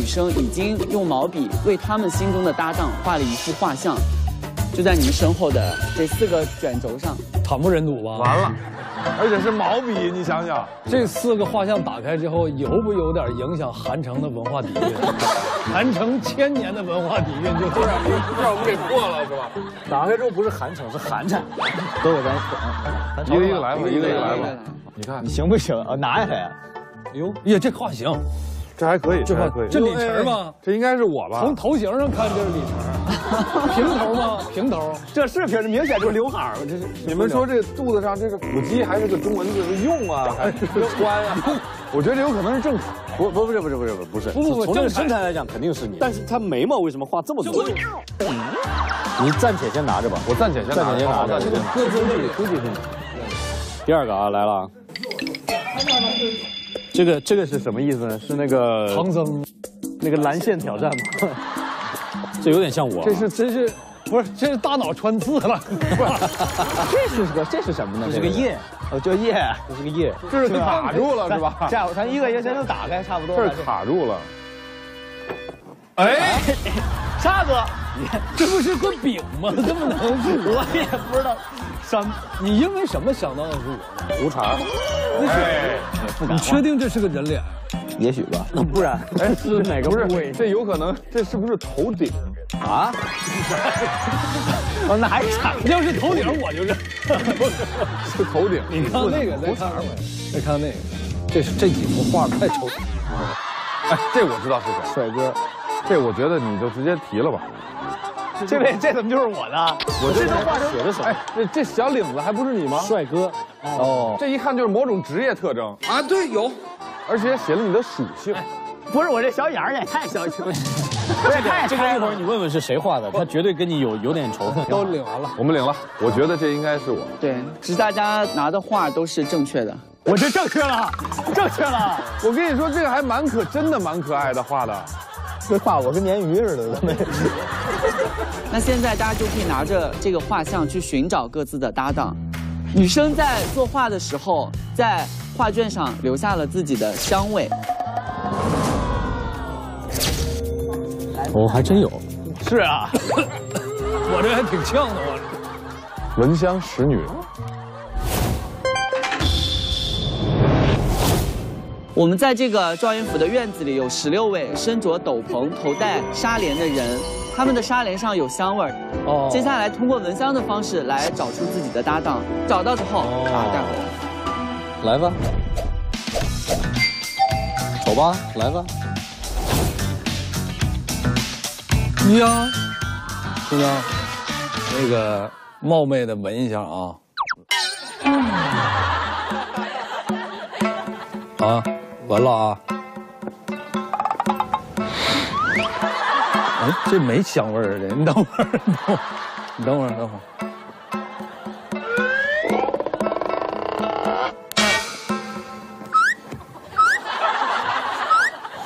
女生已经用毛笔为他们心中的搭档画了一幅画像，就在你们身后的这4个卷轴上。惨不忍睹吧？完了，而且是毛笔，你想想，这4个画像打开之后，有不有点影响韩城的文化底蕴？韩城千年的文化底蕴就这样让我们给破了，是吧？打开之后不是韩城，是韩产。都给咱一个一个来吧，一个一个来吧。你看你行不行啊？拿下来。哎呦，呀，这画行。 这还可以，这还可以，这李晨吗？这应该是我吧？从头型上看，这是李晨，平头吗？平头，这是平头，明显就是刘海儿。这是你们说这肚子上这是腹肌还是个中文字的用啊？还是宽啊？我觉得有可能是正常。不是，从这个身材来讲肯定是你，但是他眉毛为什么画这么多？你暂且先拿着吧，我暂且先拿着，估计是你。第2个啊，来了。 这个是什么意思呢？是那个唐僧，那个蓝线挑战吗？这有点像我。这是不是？这是大脑穿刺了。不是，这是什么呢？这是个叶，哦，叫叶，这是个叶，这是卡住了是吧？这咱一个先都打开，差不多。这是卡住了。哎，啥哥，这不是个饼吗？这不能是我也不知道。 你因为什么想到的是我？胡茬。你确定这是个人脸？也许吧。那不然，哎，是哪个部位？这有可能，这是不是头顶？啊？我哪有？要是头顶，我就是。是头顶。你看那个，再看那个，这几幅画太丑。哎，这我知道是谁。帅哥，这我觉得你就直接提了吧。 这怎么就是我的？我这都画成写的什么？哎，这小领子还不是你吗？帅哥，哦，这一看就是某种职业特征啊！对，有，而且写了你的属性。不是我这小眼儿也太小气了，这个一会儿你问问是谁画的，他绝对跟你有点仇恨。都领完了，我们领了。我觉得这应该是我。对，只是大家拿的画都是正确的。 我这正确了。我跟你说，这个还真的蛮可爱的画的。 这画我跟鲶鱼似的，那现在大家就可以拿着这个画像去寻找各自的搭档。女生在作画的时候，在画卷上留下了自己的香味。哦，还真有。是啊，我这还挺像的我。闻香识女。我们在这个赵云府的院子里有16位身着斗篷、头戴纱帘的人，他们的纱帘上有香味儿。哦，接下来通过闻香的方式来找出自己的搭档，找到之后把它带回来。来吧，走吧，来吧。呀，姑娘，那个冒昧的闻一下啊。啊。 完了啊！哎，这没香味儿的，你等会儿，你等会儿。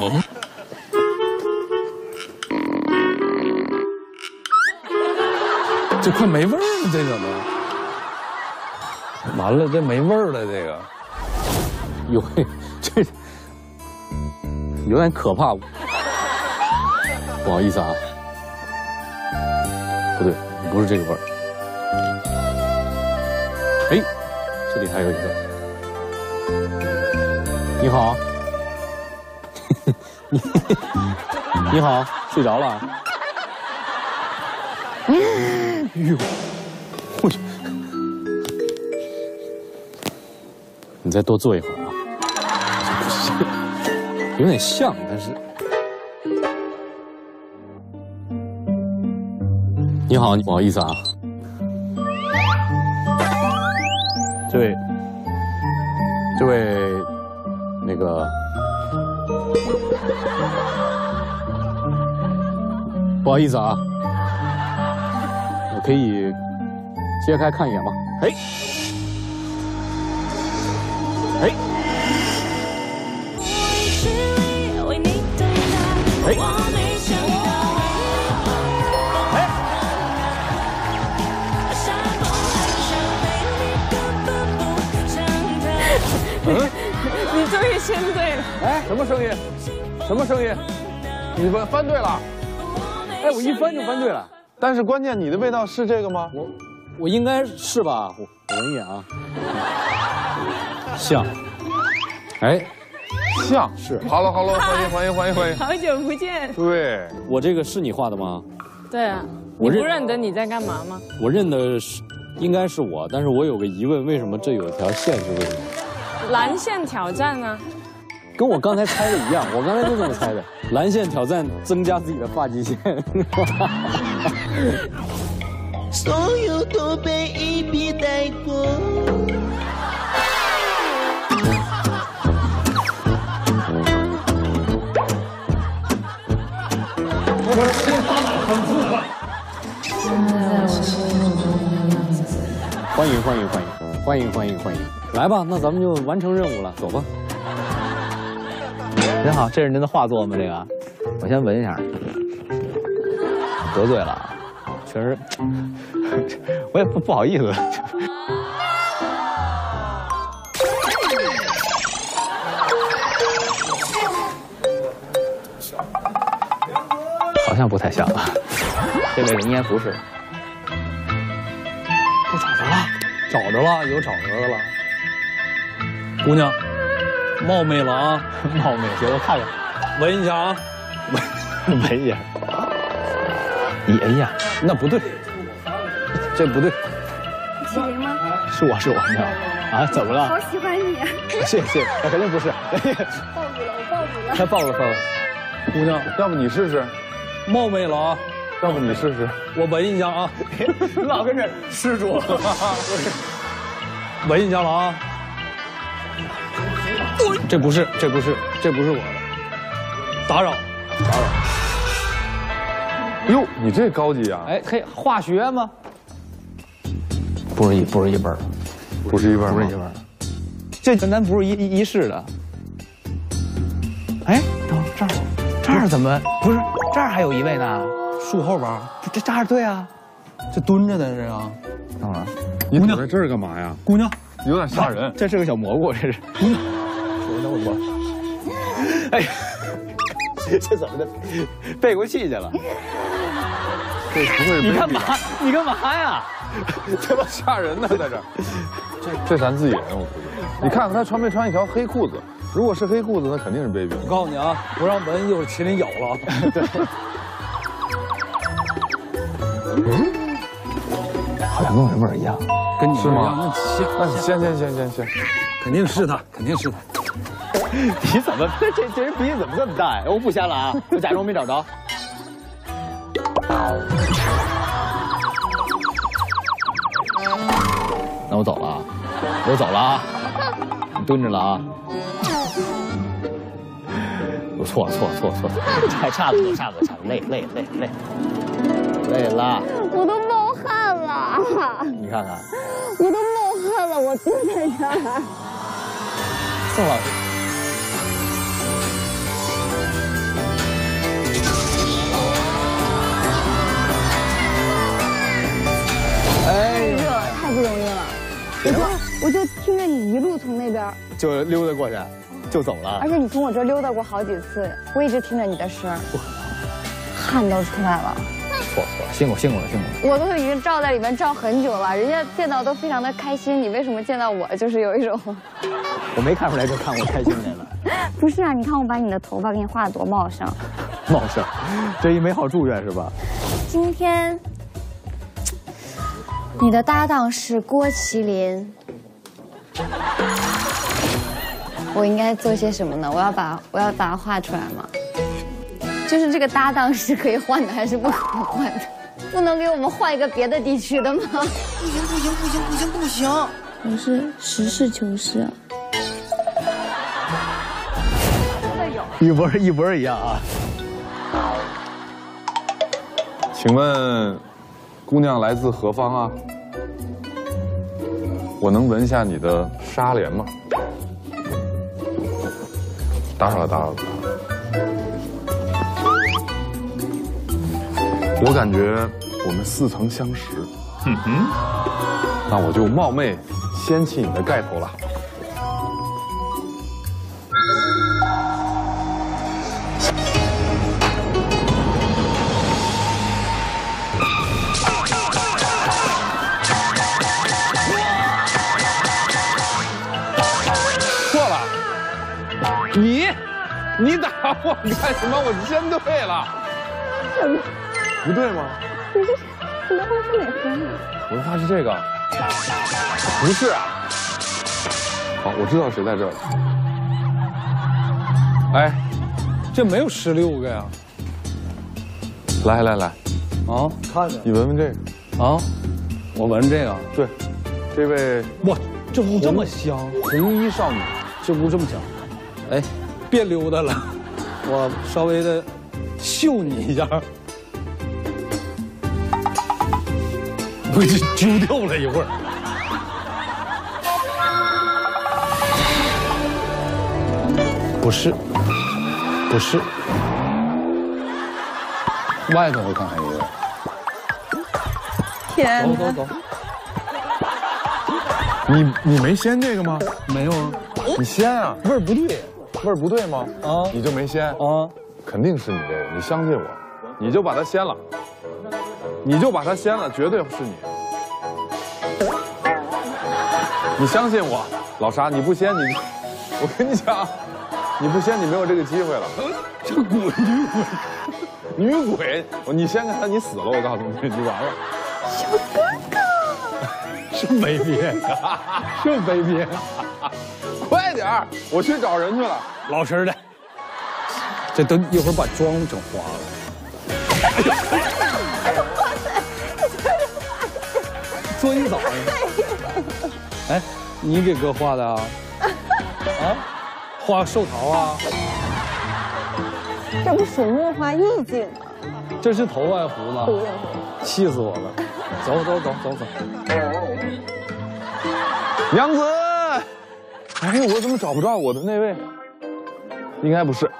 嗯？这快没味儿了，这怎么？完了，这没味儿了，这个。哟嘿，这。 有点可怕，不好意思啊，不对，不是这个味儿。哎，这里还有一个。你好，你好，睡着了？哟，我去，你再多坐一会儿啊。 有点像，但是。你好，不好意思啊，这位，那个，不好意思啊，我可以揭开看一眼吗？哎。 哎，你终于签对了！哎，什么声音？什么声音？你翻对了。哎，我一翻就翻对了。但是关键你的味道是这个吗？我应该是吧？我闻一眼啊，像。哎，像是。Hello， 欢迎。好久不见。对，我这个是你画的吗？对啊。你不认得你在干嘛吗？我认得是，应该是我，但是我有个疑问，为什么这有一条线是为什么？蓝线挑战啊。 跟我刚才猜的一样，我刚才就这么猜的。蓝线挑战增加自己的发际线。所有都被一笔带过。我先发脑很浮夸。欢迎，来吧，那咱们就完成任务了，走吧。 您好，这是您的画作吗？这个，我先闻一下。得罪了，确实，我也不好意思。好像不太像啊，这位应该不是。我找着了，有找着的了。姑娘。 冒昧了啊，冒昧！给我看看，闻一下啊，闻一下。咦，哎呀，那不对，这不对。启麟吗？是我，你知道吗？啊，怎么了？好喜欢你。谢谢，那肯定不是。抱住了，我抱住了。他抱了。姑娘，要不你试试？冒昧了啊，要不你试试？我闻一下啊。老跟着施主。闻一下了啊。 这不是我的，打扰。哟，你这高级啊！哎，嘿，化学吗？不是一本，这咱不是一式的。哎，等会儿这儿怎么不是？这儿还有一位呢，树后边。这儿对啊，这蹲着的这啊。等会儿，你躲在这儿干嘛呀？姑娘，有点吓人。这是个小蘑菇，这是。姑娘。 哎呀，这怎么的，背过气去了？这不会是你干嘛呀？这都吓人呢，在这儿。这咱自己人，我估计。你看看他穿没穿一条黑裤子？如果是黑裤子，那肯定是 baby。我告诉你啊，不让闻又是麒麟咬了。好像跟我这味儿一样，跟你是吗？那行，肯定是他。 你怎么这人鼻子怎么这么大呀？我不瞎了啊，我假装没找着。那我走了啊，你蹲着了啊。我错了，差不多，累了。我都冒汗了。你看看，我都冒汗了，我蹲在这儿。宋老师。 不容易了，我就听着你一路从那边就溜达过去，就走了。而且你从我这溜达过好几次，我一直听着你的声，汗都出来了。错，辛苦了。我都已经照在里面照很久了，人家见到都非常的开心，你为什么见到我就是有一种？我没看出来就看我开心来了。不是啊，你看我把你的头发给你画得多茂盛，茂盛，这一没好住院是吧？今天。 你的搭档是郭麒麟，我应该做些什么呢？我要把它画出来吗？就是这个搭档是可以换的，还是不可以换的？不能给我们换一个别的地区的吗？不行！我是实事求是啊。一模一样啊。请问？ 姑娘来自何方啊？我能闻一下你的纱帘吗？打扰了。我感觉我们似曾相识。那我就冒昧掀起你的盖头了。哇，你干什么？我真对了。什么？不对吗？你这是文化是哪天啊？文化是这个？不是啊。好，我知道谁在这了。哎，这没有16个呀。来来来，啊，看着。你闻闻这个。啊，我闻这个。对，这位。哇，这屋这么香，红衣少女，这屋这么香。哎。 别溜达了，我稍微的秀你一下，我就揪掉了一会儿。不是，不是，外头我看还有一个。天哪！走走走。你没掀这个吗？没有啊。你掀啊？味儿不对。 味儿不对吗？啊，你就没掀啊？肯定是你这个，你相信我，你就把它掀了，你就把它掀了，绝对是你。你相信我，老沙，你不掀你，我跟你讲，你不掀你没有这个机会了。这鬼女鬼，女鬼，你掀开它，你死了，我告诉你，你完了。小哥哥，是没变，是没变。快点儿，我去找人去了。老实的，这都一会儿把妆整花了。哇塞，做一早上。哎，你给哥画的啊？啊，画寿桃啊？这不水墨画意境吗？这是头发胡子。胡子。气死我了！走走走走走。娘子。 哎，我怎么找不着我的那位？应该不是，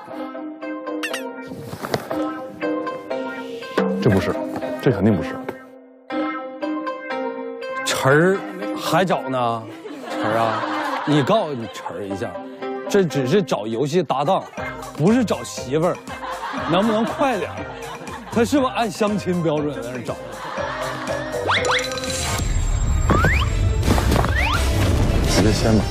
这不是，这肯定不是。晨儿还找呢，晨儿啊，你告诉你晨儿一下，这只是找游戏搭档，不是找媳妇儿，能不能快点？他是不是按相亲标准在那找？ 直接先吧。